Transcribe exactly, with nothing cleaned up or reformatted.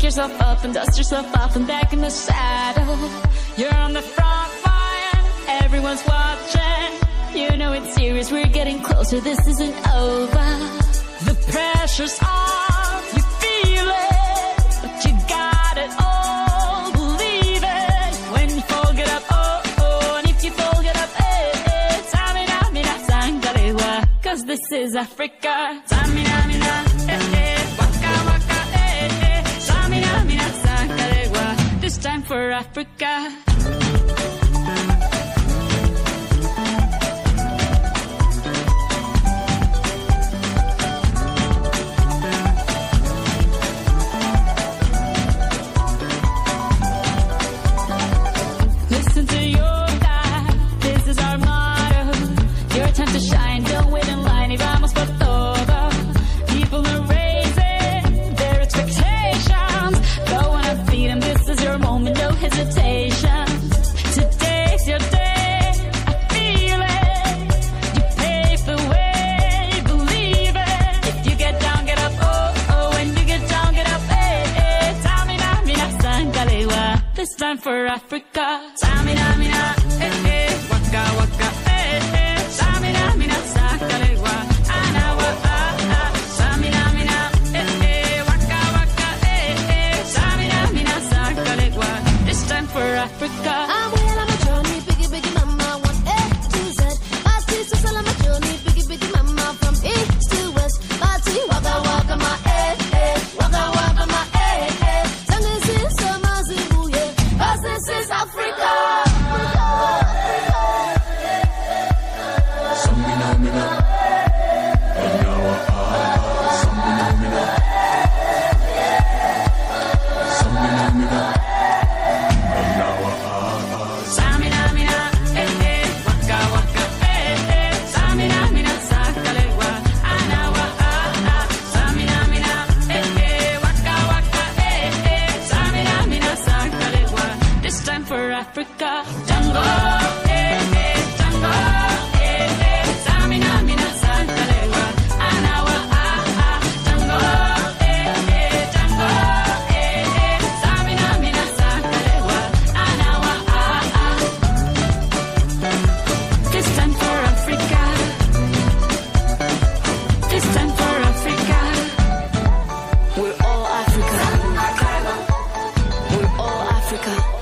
pick yourself up and dust yourself off and back in the saddle. You're on the front line, everyone's watching. You know it's serious, we're getting closer, this isn't over. The pressure's on, you feel it, but you got it all, believe it. When you fold it up, oh, oh, and if you fold it up, eh, eh. Tamina, mina, sangalewa, cause this is Africa. Tamina, mina, eh, eh. It's time for Africa. Listen to your God, this is our motto. Your time to shine, don't wait in line. Y vamos por todo. People are raising their expectations. Go on and feed them, this is your moment, no hesitation. Today's your day, I feel it. You pave the way, believe it. If you get down, get up, oh, oh. When you get down, get up, eh, eh. Tamina, mina, sangalewa. This time for Africa. Tamina, mina, eh, eh. Waka, waka, eh, eh. Tamina, mina, sangalewa. Anawa, ah, ah. Tamina, mina, eh, eh. Waka, waka, eh, eh. Tamina, mina, sangalewa. This time for Africa. I'm well on my journey, biggie, biggie, mama, one A to Z. My sister's all on my journey, biggie, biggie, mama, from east to west. My tea, waka, waka, my eh, eh, waka, waka, my eh, eh. This is summer, Zimbabwe, cause this is Africa. Samina, mina, Anyawa, ah, Samina, mina, Samina, mina. Africa, Tango, eh, eh, Tango, eh, eh, Samina, mina, sangalewa, Anawa, ah, ah, Tango, eh, eh, Tango, eh, eh, Samina, mina, sangalewa, Anawa, ah, ah. This time for Africa, this time for Africa, we're all Africa, we're all Africa.